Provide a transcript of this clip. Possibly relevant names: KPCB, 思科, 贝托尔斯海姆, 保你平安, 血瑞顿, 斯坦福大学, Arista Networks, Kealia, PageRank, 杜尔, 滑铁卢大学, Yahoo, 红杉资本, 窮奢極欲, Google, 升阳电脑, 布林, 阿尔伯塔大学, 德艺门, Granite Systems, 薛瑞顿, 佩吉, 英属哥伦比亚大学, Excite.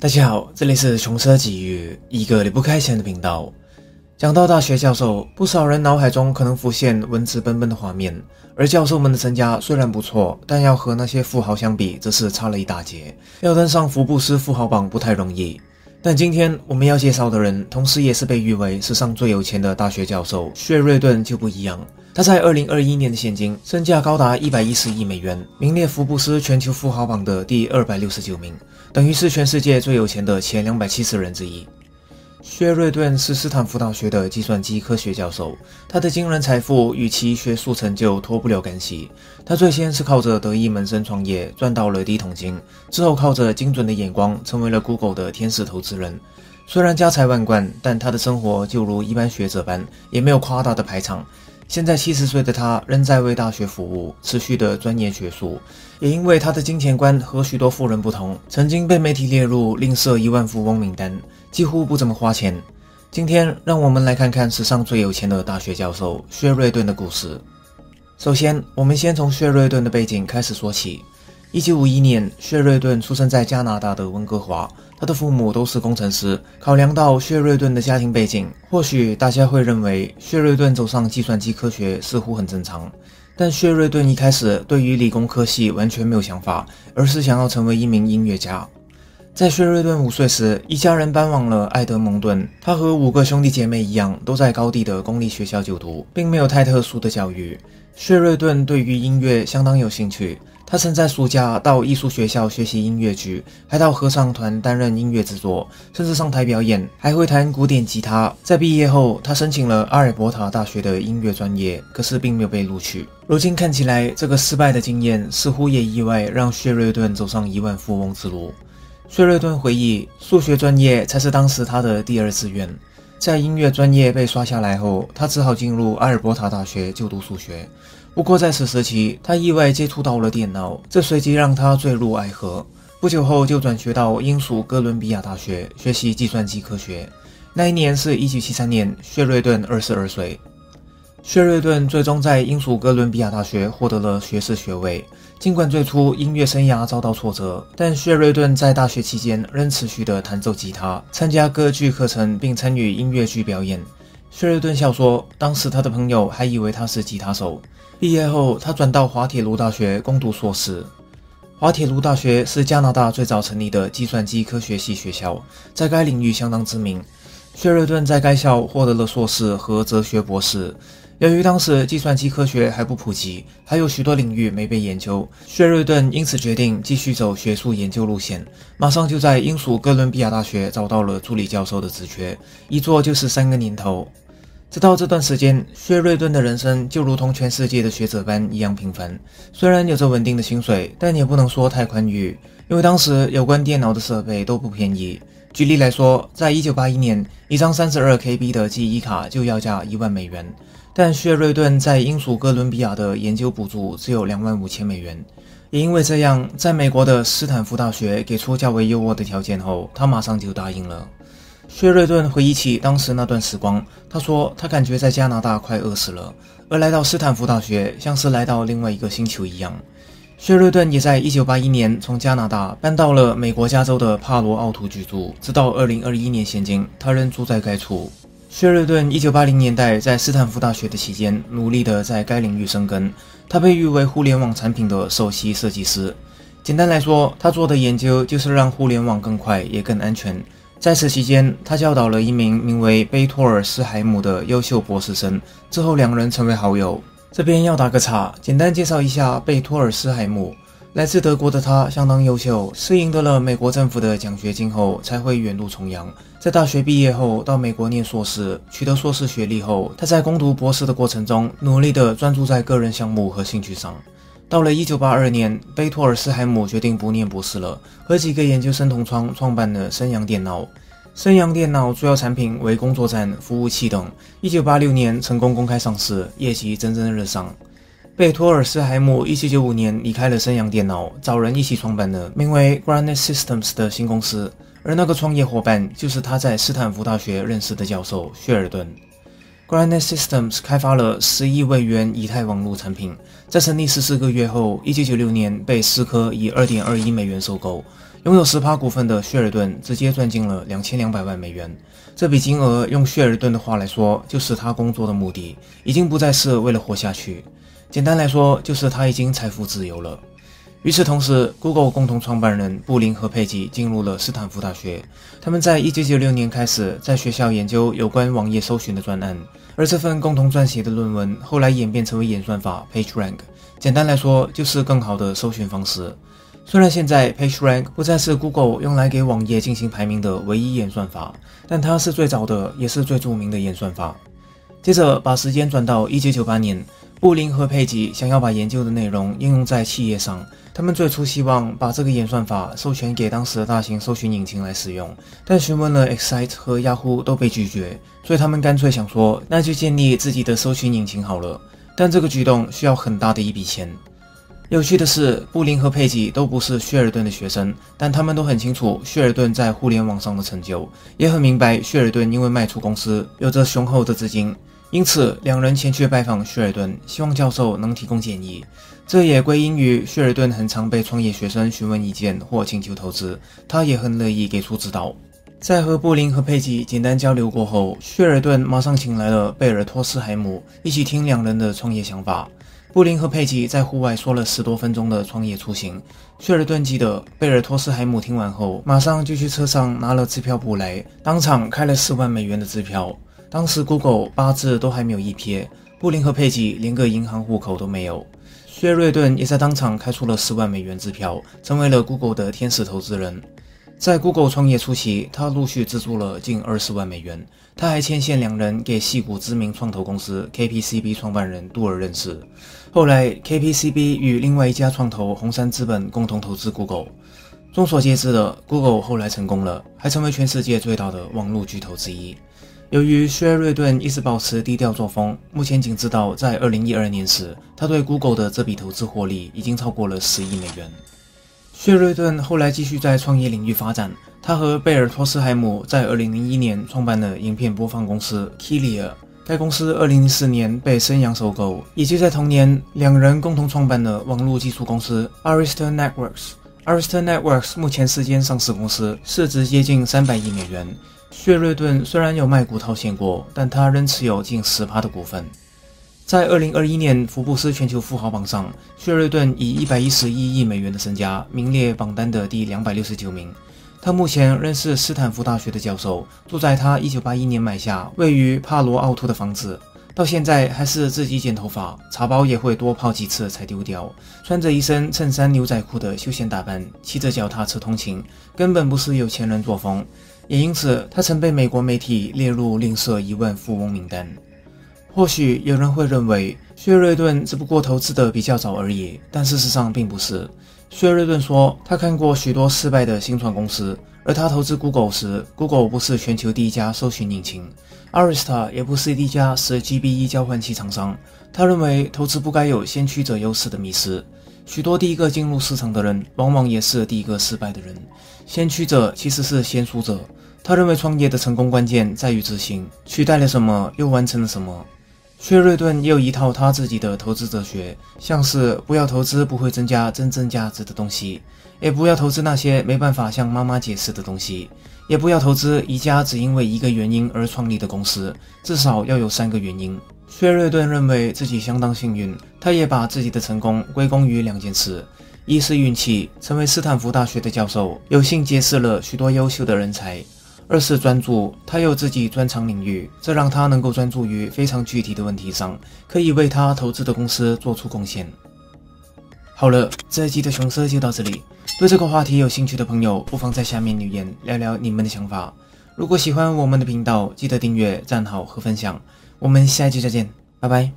大家好，这里是穷奢极欲，一个离不开钱的频道。讲到大学教授，不少人脑海中可能浮现文质彬彬的画面，而教授们的身家虽然不错，但要和那些富豪相比，则是差了一大截。要登上福布斯富豪榜不太容易。但今天我们要介绍的人，同时也是被誉为史上最有钱的大学教授血瑞顿就不一样。他在2021年的现今身价高达110亿美元，名列福布斯全球富豪榜的第269名，等于是全世界最有钱的前270人之一。血瑞顿是斯坦福大学的计算机科学教授，他的惊人财富与其学术成就脱不了干系。他最先是靠着德艺门生创业赚到了第一桶金，之后靠着精准的眼光成为了 Google 的天使投资人。虽然家财万贯，但他的生活就如一般学者般，也没有夸大的排场。现在70岁的他仍在为大学服务，持续的钻研学术。也因为他的金钱观和许多富人不同，曾经被媒体列入吝啬1万富翁名单，几乎不怎么花钱。今天让我们来看看史上最有钱的大学教授血瑞顿的故事。首先，我们先从血瑞顿的背景开始说起。1951年，血瑞顿出生在加拿大的温哥华，他的父母都是工程师。考量到血瑞顿的家庭背景，或许大家会认为血瑞顿走上计算机科学似乎很正常，但血瑞顿一开始对于理工科系完全没有想法，而是想要成为一名音乐家。在血瑞顿5岁时，一家人搬往了埃德蒙顿。他和5个兄弟姐妹一样，都在高地的公立学校就读，并没有太特殊的教育。血瑞顿对于音乐相当有兴趣，他曾在暑假到艺术学校学习音乐剧，还到合唱团担任音乐制作，甚至上台表演，还会弹古典吉他。在毕业后，他申请了阿尔伯塔大学的音乐专业，可是并没有被录取。如今看起来，这个失败的经验似乎也意外让血瑞顿走上1万富翁之路。血瑞顿回忆，数学专业才是当时他的第二志愿。在音乐专业被刷下来后，他只好进入阿尔伯塔大学就读数学。不过在此时期，他意外接触到了电脑，这随即让他坠入爱河。不久后就转学到英属哥伦比亚大学学习计算机科学。那一年是1973年，血瑞顿22岁。血瑞顿最终在英属哥伦比亚大学获得了学士学位。尽管最初音乐生涯遭到挫折，但血瑞顿在大学期间仍持续地弹奏吉他，参加歌剧课程，并参与音乐剧表演。血瑞顿笑说，当时他的朋友还以为他是吉他手。毕业后，他转到滑铁卢大学攻读硕士。滑铁卢大学是加拿大最早成立的计算机科学系学校，在该领域相当知名。血瑞顿在该校获得了硕士和哲学博士。由于当时计算机科学还不普及，还有许多领域没被研究，血瑞顿因此决定继续走学术研究路线，马上就在英属哥伦比亚大学找到了助理教授的职缺，一做就是3个年头。直到这段时间，血瑞顿的人生就如同全世界的学者般一样平凡，虽然有着稳定的薪水，但也不能说太宽裕，因为当时有关电脑的设备都不便宜。举例来说，在1981年，一张 32KB 的记忆卡就要价1万美元。但血瑞顿在英属哥伦比亚的研究补助只有25000美元，也因为这样，在美国的斯坦福大学给出较为优渥的条件后，他马上就答应了。血瑞顿回忆起当时那段时光，他说他感觉在加拿大快饿死了，而来到斯坦福大学像是来到另外一个星球一样。血瑞顿也在1981年从加拿大搬到了美国加州的帕罗奥图居住，直到2021年现今，他仍住在该处。血瑞顿1980年代在斯坦福大学的期间，努力地在该领域生根。他被誉为互联网产品的首席设计师。简单来说，他做的研究就是让互联网更快也更安全。在此期间，他教导了一名名为贝托尔斯海姆的优秀博士生，之后两人成为好友。这边要打个岔，简单介绍一下贝托尔斯海姆。来自德国的他相当优秀，是赢得了美国政府的奖学金后才会远渡重洋。在大学毕业后到美国念硕士，取得硕士学历后，他在攻读博士的过程中努力地专注在个人项目和兴趣上。到了1982年，贝托尔斯海姆决定不念博士了，和几个研究生同窗创办了升阳电脑。升阳电脑主要产品为工作站、服务器等。1986年成功公开上市，业绩蒸蒸日上。贝托尔斯海姆1995年离开了升阳电脑，找人一起创办了名为 Granite Systems 的新公司，而那个创业伙伴就是他在斯坦福大学认识的教授血瑞顿。Granite Systems 开发了11位元以太网络产品，在成立14个月后，1996年被思科以 2.21 美元收购。拥有 10% 股份的血尔顿直接赚进了2200万美元。这笔金额用血尔顿的话来说，就是他工作的目的已经不再是为了活下去，简单来说就是他已经财富自由了。与此同时， Google 共同创办人布林和佩吉进入了斯坦福大学。他们在1996年开始在学校研究有关网页搜寻的专案，而这份共同撰写的论文后来演变成为演算法 PageRank， 简单来说就是更好的搜寻方式。虽然现在 PageRank 不再是 Google 用来给网页进行排名的唯一演算法，但它是最早的也是最著名的演算法。接着把时间转到1998年，布林和佩吉想要把研究的内容应用在企业上，他们最初希望把这个演算法授权给当时的大型搜寻引擎来使用，但询问了 Excite 和 Yahoo 都被拒绝，所以他们干脆想说，那就建立自己的搜寻引擎好了，但这个举动需要很大的一笔钱。有趣的是，布林和佩吉都不是血尔顿的学生，但他们都很清楚血尔顿在互联网上的成就，也很明白血尔顿因为卖出公司有着雄厚的资金，因此两人前去拜访血尔顿，希望教授能提供建议。这也归因于血尔顿很常被创业学生询问意见或请求投资，他也很乐意给出指导。在和布林和佩吉简单交流过后，血尔顿马上请来了贝尔托斯海姆一起听两人的创业想法。布林和佩吉在户外说了10多分钟的创业雏形，血尔顿记得贝尔托斯海姆听完后马上就去车上拿了支票簿来，当场开了4万美元的支票。当时 Google 八字都还没有一撇，布林和佩吉连个银行户口都没有。薛瑞顿也在当场开出了10万美元支票，成为了 Google 的天使投资人。在 Google 创业初期，他陆续资助了近20万美元，他还牵线两人给矽谷知名创投公司 KPCB 创办人杜尔认识。后来 KPCB 与另外一家创投红杉资本共同投资 Google。 众所皆知的 Google 后来成功了，还成为全世界最大的网络巨头之一。由于薛瑞顿一直保持低调作风，目前仅知道在2012年时，他对 Google 的这笔投资获利已经超过了10亿美元。薛瑞顿后来继续在创业领域发展，他和贝尔托斯海姆在2001年创办了影片播放公司 Kealia， 该公司2004年被升阳收购，以及在同年两人共同创办了网络技术公司 Arista Networks。 Arista Networks 目前是间上市公司，市值接近300亿美元。薛瑞顿虽然有卖股套现过，但他仍持有近 10% 的股份。在2021年福布斯全球富豪榜上，薛瑞顿以111亿美元的身家名列榜单的第269名。他目前仍是斯坦福大学的教授，住在他1981年买下位于帕罗奥图的房子，到现在还是自己剪头发，茶包也会多泡几次才丢掉，穿着一身衬衫牛仔裤的休闲打扮，骑着脚踏车通勤，根本不是有钱人作风。也因此，他曾被美国媒体列入吝啬1万富翁名单。或许有人会认为薛瑞顿只不过投资的比较早而已，但事实上并不是。薛瑞顿说，他看过许多失败的新创公司，而他投资 Google 时， Google 不是全球第一家搜寻引擎， Arista 也不是第一家10GB1交换器厂商。他认为投资不该有先驱者优势的迷失，许多第一个进入市场的人往往也是第一个失败的人，先驱者其实是先输者。他认为创业的成功关键在于执行，取代了什么又完成了什么。薛瑞顿也有一套他自己的投资哲学，像是不要投资不会增加真正价值的东西，也不要投资那些没办法向妈妈解释的东西，也不要投资一家只因为一个原因而创立的公司，至少要有3个原因。薛瑞顿认为自己相当幸运，他也把自己的成功归功于2件事。一是运气，成为斯坦福大学的教授，有幸结识了许多优秀的人才。二是专注，他有自己专长领域，这让他能够专注于非常具体的问题上，可以为他投资的公司做出贡献。好了，这一集的熊色就到这里。对这个话题有兴趣的朋友，不妨在下面留言聊聊你们的想法。如果喜欢我们的频道，记得订阅、赞好和分享。我们下一集再见，拜拜。